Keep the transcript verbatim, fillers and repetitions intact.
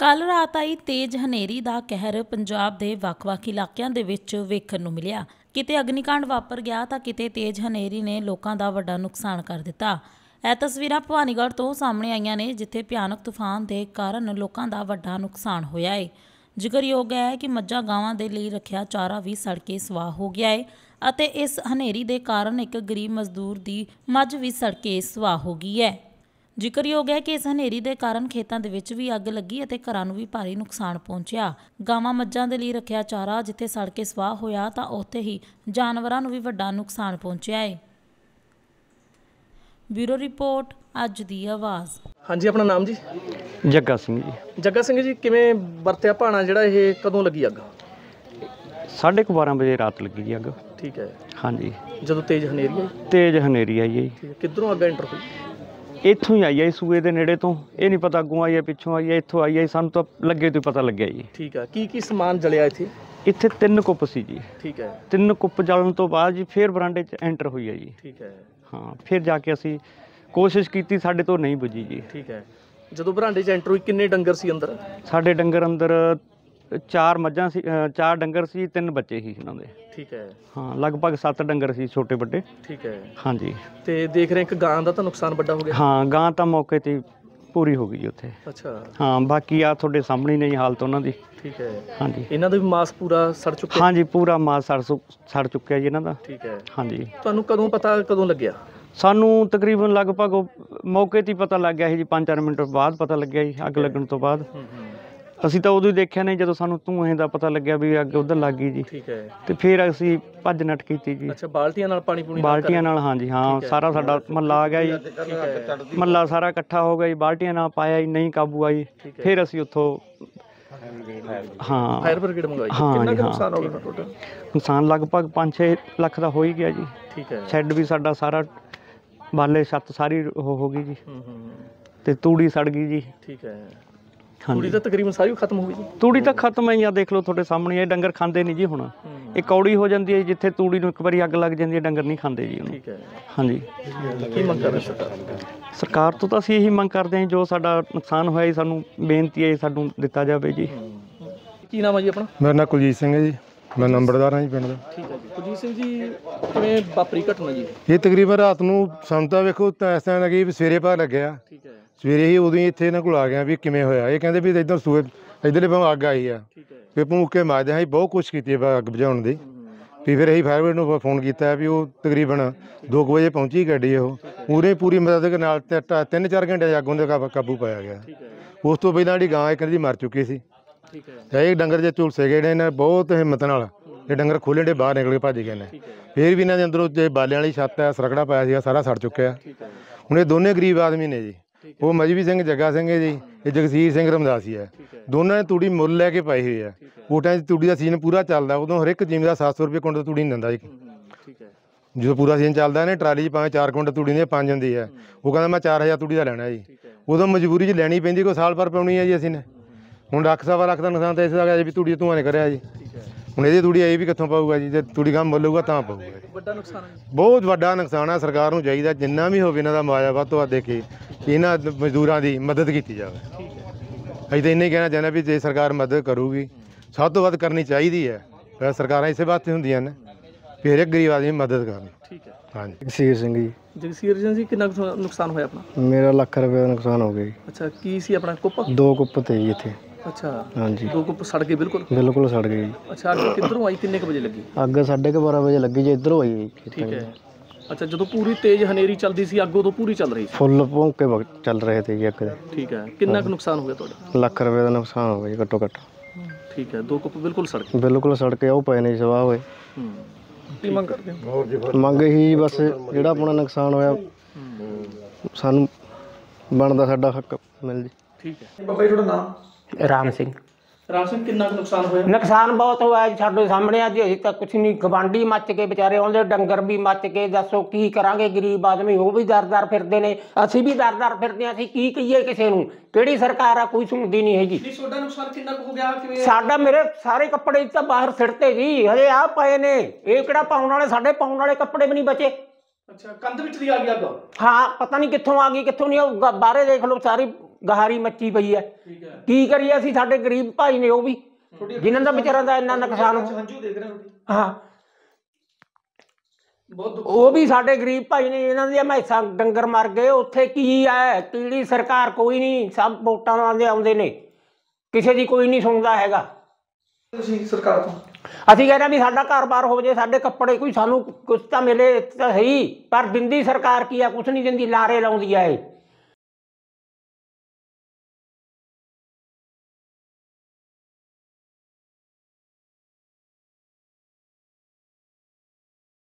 ਕੱਲ ਰਾਤ ਆਈ ਤੇਜ਼ ਹਨੇਰੀ ਦਾ ਕਹਿਰ ਪੰਜਾਬ ਦੇ ਵੱਖ-ਵੱਖ ਇਲਾਕਿਆਂ ਦੇ ਵਿੱਚ ਵੇਖਣ ਨੂੰ ਮਿਲਿਆ। ਕਿਤੇ ਅਗਨੀਕਾਂਡ ਵਾਪਰ ਗਿਆ ਤਾਂ ਕਿਤੇ ਤੇਜ਼ ਹਨੇਰੀ ਨੇ ਲੋਕਾਂ ਦਾ ਵੱਡਾ ਨੁਕਸਾਨ ਕਰ ਦਿੱਤਾ। ਇਹ ਤਸਵੀਰਾਂ ਭਵਾਨੀਗੜ੍ਹ ਤੋਂ ਸਾਹਮਣੇ ਆਈਆਂ ਨੇ, ਜਿੱਥੇ ਭਿਆਨਕ ਤੂਫਾਨ ਦੇ ਕਾਰਨ ਲੋਕਾਂ ਦਾ ਵੱਡਾ ਨੁਕਸਾਨ ਹੋਇਆ ਹੈ। ਜ਼ਿਕਰਯੋਗ ਹੈ ਕਿ ਮੱਝਾਂ ਗਾਵਾਂ ਦੇ ਲਈ ਰੱਖਿਆ ਚਾਰਾ ਵੀ ਸੜ ਕੇ ਸਵਾਹ ਹੋ ਗਿਆ ਹੈ ਅਤੇ ਇਸ ਹਨੇਰੀ ਦੇ ਕਾਰਨ ਇੱਕ ਗਰੀਬ ਮਜ਼ਦੂਰ ਦੀ ਮੱਝ ਵੀ ਸੜ ਕੇ ਸਵਾਹ ਹੋ ਗਈ ਹੈ। ਜ਼ਿਕਰਯੋਗ ਹੈ ਕਿ ਇਸ ਹਨੇਰੀ ਦੇ ਕਾਰਨ ਖੇਤਾਂ ਦੇ ਵਿੱਚ ਵੀ ਅੱਗ ਲੱਗੀ ਅਤੇ ਘਰਾਂ ਨੂੰ ਵੀ ਭਾਰੀ ਨੁਕਸਾਨ ਪਹੁੰਚਿਆ। ਗਾਵਾਂ ਮੱਝਾਂ ਦੇ ਲਈ ਰੱਖਿਆ ਚਾਰਾ ਜਿੱਥੇ ਸੜ ਕੇ ਸਵਾਹ ਹੋਇਆ ਤਾਂ ਉੱਥੇ ਹੀ ਜਾਨਵਰਾਂ ਨੂੰ ਵੀ ਵੱਡਾ ਨੁਕਸਾਨ ਪਹੁੰਚਿਆ ਹੈ। ब्यूरो रिपोर्ट अज दी आवाज़। हाँ जी, अपना नाम जी? जग्गा सिंह जी। जग्गा सिंह जी, किवें वरतिया भाणा जिहड़ा इह कदों लगी अग? साढ़े क बारह बजे रात लगी जी अग। ठीक है। हाँ जी, जदों तेज़ हनेरी आई? तेज़ हनेरी आई है जी। किधरों अग एंटर होई? इत्थों ही आई है, सूए दे नेड़े तो। ये नहीं पता अगों आई है पिछों आई है, इत्थों आई है, सानूं तां लगे तो पता लग्गिया जी। ठीक है। की की समान जलिया इत्थे? इत्थे तीन कुप सी जी। ठीक है। तीन कुप जलण तो बाद जी फिर बरांडे च एंटर हुई है जी। ठीक है। हाँ, फिर जाके असी कोशिश की, साढ़े तो नहीं बुझी जी। ठीक है। जो बरांडे च एंटर हुई, किन्ने डंगर सी अंदर? साढ़े डंगर अंदर चार मज्जां सी, चार डंगर सी, तीन बच्चे ही इन्हां दे। ठीक है। हाँ, लगभग सत्त डंगर सी छोटे बड़े। ठीक है। हाँ जी। ते देख रहे हैं कि गां दा तां नुकसान बड़ा हो गया? हाँ, गां तां मौके ते पूरी हो गई उत्थे। अच्छा। हाँ, बाकी आ तुहाडे सामणे नहीं हालत उन्हां दी। ठीक है। हाँ जी। इन्हां दा भी मास पूरा सड़ चुक्या? हाँ जी, पूरा मास सड़ सड़ चुक्या जी इन्हां दा। ठीक है। हाँ जी। तुहानूं कदों पता कदों लग्गिया? सानूं तकरीबन लगभग मौके ते पता लग गया है जी, पाँच चार मिनट बाद पता लग्गिया जी अग लगण तो बाद। ਅਸੀਂ ਤਾਂ ਉਦੋਂ ਹੀ ਦੇਖਿਆ ਨਹੀਂ ਜਦੋਂ ਸਾਨੂੰ ਧੂਏ ਦਾ ਪਤਾ ਲੱਗਿਆ ਵੀ ਅੱਗ ਉਧਰ ਲੱਗ ਗਈ ਜੀ। ਠੀਕ ਹੈ। ਤੇ ਫਿਰ ਅਸੀਂ ਭੱਜ ਨੱਠ ਕੀਤੀ ਜੀ। ਅੱਛਾ, ਬਾਲਟੀਆਂ ਨਾਲ ਪਾਣੀ ਪੂਣੀ? ਬਾਲਟੀਆਂ ਨਾਲ। ਹਾਂ ਜੀ। ਹਾਂ, ਸਾਰਾ ਸਾਡਾ ਮਹੱਲਾ ਆ ਗਿਆ ਜੀ, ਮਹੱਲਾ ਸਾਰਾ ਇਕੱਠਾ ਹੋ ਗਿਆ ਜੀ, ਬਾਲਟੀਆਂ ਨਾਲ ਪਾਇਆ ਜੀ, ਨਹੀਂ ਕਾਬੂ ਆਈ। ਫਿਰ ਅਸੀਂ ਉੱਥੋਂ ਹਾਂ ਫਾਇਰ ਬ੍ਰਿਗੇਡ ਮੰਗਵਾਈ। ਕਿੰਨਾ ਨੁਕਸਾਨ ਹੋ ਗਿਆ ਟੋਟਲ? ਨੁਕਸਾਨ ਲਗਭਗ ਪੰਜ ਛੇ ਲੱਖ ਦਾ ਹੋ ਹੀ ਗਿਆ ਜੀ। ਠੀਕ ਹੈ। ਸ਼ੈੱਡ ਵੀ ਸਾਡਾ ਸਾਰਾ ਬਾਲੇ ਛੱਤ ਸਾਰੀ ਹੋ ਗਈ ਜੀ। ਹੂੰ ਹੂੰ। ਤੇ ਤੂੜੀ ਸੜ ਗਈ ਜੀ। ਠੀਕ ਹੈ। ਤੂੜੀ ਤਾਂ ਤਕਰੀਬਨ ਸਾਰੀ ਖਤਮ ਹੋ ਗਈ ਜੀ। ਤੂੜੀ ਤਾਂ ਖਤਮ ਹੈ ਜਾਂ ਦੇਖ ਲਓ ਤੁਹਾਡੇ ਸਾਹਮਣੇ, ਇਹ ਡੰਗਰ ਖਾਂਦੇ ਨਹੀਂ ਜੀ ਹੁਣ। ਇਹ ਕੌੜੀ ਹੋ ਜਾਂਦੀ ਹੈ, ਜਿੱਥੇ ਤੂੜੀ ਨੂੰ ਇੱਕ ਵਾਰੀ ਅੱਗ ਲੱਗ ਜਾਂਦੀ ਹੈ ਡੰਗਰ ਨਹੀਂ ਖਾਂਦੇ ਜੀ ਉਹਨੂੰ। ਠੀਕ ਹੈ। ਹਾਂਜੀ। ਕੀ ਮੰਗ ਕਰ ਰਹੇ ਸਰਕਾਰ? ਸਰਕਾਰ ਤੋਂ ਤਾਂ ਅਸੀਂ ਇਹੀ ਮੰਗ ਕਰਦੇ ਹਾਂ ਜੋ ਸਾਡਾ ਨੁਕਸਾਨ ਹੋਇਆ ਜੀ, ਸਾਨੂੰ ਬੇਨਤੀ ਹੈ ਸਾਨੂੰ ਦਿੱਤਾ ਜਾਵੇ ਜੀ। ਕੀ ਨਾਮ ਹੈ ਜੀ ਆਪਣਾ? ਮੇਰਾ ਨਾਮ ਕੁਲਜੀਤ ਸਿੰਘ ਹੈ ਜੀ, ਮੈਂ ਨੰਬਰਦਾਰ ਹਾਂ ਜੀ ਪਿੰਡ ਦਾ। ਠੀਕ ਹੈ ਜੀ। ਕੁਲਜੀਤ ਸਿੰਘ ਜੀ, ਕਿਵੇਂ ਵਾਪਰੀ ਘਟਨਾ ਜੀ ਇਹ? ਤਕਰੀਬਨ ਰਾਤ ਨੂੰ ਸੰਤਾ ਵੇਖੋ ਤਾਂ ਇਸ ਤਰ੍ਹਾਂ ਲੱਗੀ ਵੀ ਸਵੇਰੇ ਪਤਾ ਲੱਗਿਆ। ਠੀਕ ਹੈ। ਸਵੇਰੇ ਹੀ ਉਦੋਂ ਇੱਥੇ ਇਹਨਾਂ ਕੋਲ ਆ ਗਿਆ ਵੀ ਕਿਵੇਂ ਹੋਇਆ। ਇਹ ਕਹਿੰਦੇ ਵੀ ਇੱਧਰ ਸੂਏ ਇੱਧਰਲੇ ਪਾਸੋਂ ਅੱਗ ਆਈ ਆ ਵੀ ਭੂਕੇ ਮਾਰਦੇ ਹਾਂ। ਬਹੁਤ ਕੁਛ ਕੀਤੀ ਅੱਗ ਬੁਝਾਉਣ ਦੀ। ਵੀ ਫਿਰ ਅਸੀਂ ਫਾਇਰ ਬ੍ਰਿਗੇਡ ਨੂੰ ਫੋਨ ਕੀਤਾ ਵੀ ਉਹ ਤਕਰੀਬਨ ਦੋ ਕੁ ਵਜੇ ਪਹੁੰਚੀ ਗੱਡੀ। ਉਹ ਪੂਰੇ ਪੂਰੀ ਮਦਦ ਦੇ ਨਾਲ ਤਿੰਨ ਚਾਰ ਘੰਟੇ ਅੱਗ ਉਹਦੇ ਕਾਬੂ ਪਾਇਆ ਗਿਆ। ਉਸ ਤੋਂ ਪਹਿਲਾਂ ਜਿਹੜੀ ਗਾਂ ਇੱਕ ਦੀ ਮਰ ਚੁੱਕੀ ਸੀ। ਠੀਕ ਹੈ। ਇਹ ਡੰਗਰ ਜੇ ਝੁਲਸੇ ਗਏ ਨੇ, ਇਹਨਾਂ ਬਹੁਤ ਹਿੰਮਤ ਨਾਲ ਇਹ ਡੰਗਰ ਖੋਲ੍ਹਣ ਦੇ ਬਾਹਰ ਨਿਕਲ ਕੇ ਭੱਜ ਗਏ ਨੇ। ਫਿਰ ਵੀ ਇਹਨਾਂ ਦੇ ਅੰਦਰੋਂ ਜੇ ਬਾਲਿਆਂ ਵਾਲੀ ਛੱਤ ਹੈ, ਸਰਕੜਾ ਪਾਇਆ ਸੀਗਾ, ਸਾਰਾ ਸੜ ਚੁੱਕਿਆ। ਹੁਣ ਇਹ ਦੋਨੇ ਗਰੀਬ ਆਦਮੀ ਨੇ ਜੀ। ਉਹ ਮਜਵੀ ਸਿੰਘ ਜੱਗਾ ਸਿੰਘ ਹੈ ਜੀ, ਇਹ ਜਗਸੀਰ ਸਿੰਘ ਰਮਦਾਸੀ ਹੈ। ਦੋਨਾਂ ਨੇ ਤੂੜੀ ਮੁੱਲ ਲੈ ਕੇ ਪਾਈ ਹੋਈ ਹੈ। ਉਹ ਟਾਈਮ ਤੂੜੀ ਦਾ ਸੀਜ਼ਨ ਪੂਰਾ ਚੱਲਦਾ, ਉਦੋਂ ਹਰ ਇੱਕ ਜ਼ਿਮੀਂਦਾਰ ਸੱਤ ਸੌ ਰੁਪਏ ਕੁਇੰਟਲ ਦਾ ਤੂੜੀ ਨਹੀਂ ਦਿੰਦਾ ਜੀ। ਜਦੋਂ ਪੂਰਾ ਸੀਜ਼ਨ ਚੱਲਦਾ ਨੇ ਟਰਾਲੀ 'ਚ ਭਾਵੇਂ ਚਾਰ ਕੁਇੰਟਲ ਤੂੜੀ ਦੀ ਪੰਜ ਹੁੰਦੀ ਹੈ, ਉਹ ਕਹਿੰਦਾ ਮੈਂ ਚਾਰ ਹਜ਼ਾਰ ਤੂੜੀ ਦਾ ਲੈਣਾ ਜੀ। ਉਦੋਂ ਮਜਬੂਰੀ 'ਚ ਲੈਣੀ ਪੈਂਦੀ, ਕੋਈ ਸਾਲ ਭਰ ਪਾਉਣੀ ਹੈ ਜੀ ਅਸੀਂ ਨੇ। ਹੁਣ ਲੱਖ ਸਵਾ ਲੱਖ ਦਾ ਨੁਕਸਾਨ ਤਾਂ ਇਸ ਦਾ ਵੀ ਤੂੜੀ ਧੂਆਂ ਨੇ ਕਰਿਆ ਜੀ। ਹੁਣ ਇਹਦੀ ਤੂੜੀ ਆਈ ਵੀ ਕਿੱਥੋਂ ਪਾਊਗਾ ਜੀ? ਜੇ ਤੂੜੀ ਕੰਮ ਮੁੱਲੂਗਾ ਤਾਂ ਪਾਊਗਾ। ਵੱਡਾ ਨੁਕਸਾਨ, ਬਹੁਤ ਵੱਡਾ ਨੁਕਸਾਨ ਆ। ਸਰਕਾਰ ਨੂੰ ਚਾਹੀਦਾ ਜਿੰਨਾ ਵੀ ਹੋਵੇ ਇਹਨਾਂ ਦਾ ਮੁਆਵਜ਼ਾ ਵੱਧ ਤੋਂ ਵੱਧ ਦੇ ਕੇ ਇਹਨਾਂ ਮਜ਼ਦੂਰਾਂ ਦੀ ਮਦਦ ਕੀਤੀ ਜਾਵੇ। ਅਸੀਂ ਤਾਂ ਇੰਨਾ ਹੀ ਕਹਿਣਾ ਚਾਹੁੰਦੇ ਵੀ ਜੇ ਸਰਕਾਰ ਮਦਦ ਕਰੂਗੀ, ਸਭ ਤੋਂ ਵੱਧ ਕਰਨੀ ਚਾਹੀਦੀ ਹੈ। ਸਰਕਾਰਾਂ ਇਸੇ ਵਾਸਤੇ ਹੁੰਦੀਆਂ ਨੇ ਵੀ ਹਰੇਕ ਗਰੀਬ ਆਦਮੀ ਮਦਦ ਕਰਨ। ਠੀਕ ਹੈ। ਹਾਂਜੀ। ਜਗਸੀਰ ਸਿੰਘ ਜੀ। ਜਗਸੀਰ ਸਿੰਘ ਜੀ, ਕਿੰਨਾ ਨੁਕਸਾਨ ਹੋਇਆ ਆਪਣਾ? ਮੇਰਾ ਲੱਖ ਰੁਪਏ ਦਾ ਨੁਕਸਾਨ ਹੋ ਗਿਆ ਜੀ। ਅੱਛਾ, ਕੀ ਸੀ ਆਪਣਾ ਕੁੱਪ? ਦੋ ਕੁੱਪ ਤੇ ਜੀ ਇੱਥੇ। ਅੱਛਾ। ਹਾਂਜੀ, ਦੋ ਕੁੱਪ ਸੜ ਗਏ ਬਿਲਕੁਲ? ਬਿਲਕੁਲ ਸੜ ਗਏ ਜੀ। ਅੱਛਾ, ਅੱਗ ਕਿੱਧਰੋਂ ਆਈ? ਕਿੰਨੇ ਕੁ ਵਜੇ ਲੱਗੀ ਅੱਗ? ਸਾਢੇ ਕੁ ਬਾਰਾਂ ਵਜੇ ਲੱਗੀ ਜੀ, ਇੱਧਰੋਂ ਆਈ ਜੀ। ਠੀਕ ਹੈ। ਅੱਛਾ, ਜਦੋਂ ਪੂਰੀ ਤੇਜ਼ ਹਨੇਰੀ ਚੱਲਦੀ ਸੀ ਅੱਗ ਉਦੋਂ ਪੂਰੀ ਚੱਲ ਰਹੀ ਸੀ? ਫੁੱਲ ਭੌਂਕੇ ਚੱਲ ਰਹੇ ਤੇ ਜੀ ਅੱਗ ਦੇ। ਠੀਕ ਹੈ। ਕਿੰਨਾ ਕੁ ਨੁਕਸਾਨ ਹੋ ਗਿਆ ਤੁਹਾਡਾ? ਲੱਖ ਰੁਪਏ ਦਾ ਨੁਕਸਾਨ ਹੋ ਗਿਆ ਜੀ ਘੱਟੋ ਘੱਟ। ਠੀਕ ਹੈ। ਦੋ ਕੁੱਪ ਬਿਲਕੁਲ ਸੜ ਗਏ? ਬਿਲਕੁਲ ਸੜ ਕੇ ਉਹ ਪਏ ਨੇ ਸਵਾਹ ਹੋਏ। ਕੀ ਮੰਗ ਕਰਦੇ ਹੋ? ਮੰਗ ਇਹੀ ਬਸ ਜਿਹੜਾ ਆਪਣਾ ਨੁਕਸਾਨ ਹੋਇਆ ਸਾਨੂੰ ਬਣਦਾ ਸਾਡਾ ਹੱਕ ਮਿਲ ਜੇ। ਠੀਕ ਹੈ। ਬਾਬਾ ਜੀ, ਤੁਹਾਡਾ ਨਾਮ? राम सिंह। राम सिंह, कितना नुकसान हुआ? नुकसान बहुत हुआ है, साढ़े सामने आज अजे तक कुछ नहीं। गवांढी मच गए बेचारे, उन्हें डंगर भी मच गए। दसो की करांगे, गरीब आदमी वो भी दर दर फिरते हैं, असी भी दर दर फिरते हैं। असी की कहिए किसी नूं? ਕਿਹੜੀ ਸਰਕਾਰ ਆ, ਕੋਈ ਸੁਣਦੀ ਨਹੀਂ ਹੈਗੀ। ਤੁਹਾਡਾ ਨੁਕਸਾਨ ਕਿੰਨਾ ਹੋ ਗਿਆ? ਕਿਵੇਂ ਸਾਡਾ, ਮੇਰੇ ਸਾਰੇ ਕੱਪੜੇ ਤਾਂ ਬਾਹਰ ਸਿੱਟਤੇ ਜੀ, ਹਜੇ ਆ ਪਏ ਨੇ। ਇਹ ਕਿਹੜਾ ਪਾਉਣ ਵਾਲੇ, ਸਾਡੇ ਪਾਉਣ ਵਾਲੇ ਕੱਪੜੇ ਵੀ ਨਹੀਂ ਬਚੇ। ਅੱਛਾ, ਕੰਧ ਵਿੱਚ ਦੀ ਆ ਗਈ ਅੱਗ? ਹਾਂ, ਪਤਾ ਨਹੀਂ ਕਿੱਥੋਂ ਆ ਗਈ ਕਿੱਥੋਂ ਨਹੀਂ। ਬਾਹਰੇ ਦੇਖ ਲਓ, ਸਾਰੀ गहारी मची पई है की करिए असीं साडे गरीब भाई ने वो भी जिन्हां दा बेचारा दा इन्ना नुकसान हां वो भी साडे गरीब भाई ने इन्हां दी मैसां डंगर मर गए उत्थे की है कीड़ी सरकार कोई नहीं सब वोटां वाले आउंदे ने किसी की कोई नहीं सुनदा हैगा सरकार तो असीं कहना भी साडा कारोबार हो जाए साडे कपड़े कोई सानू कुछ तां मिले तां सही पर दिंदी सरकार की है कुछ नहीं दिंदी लारे लाउंदी है।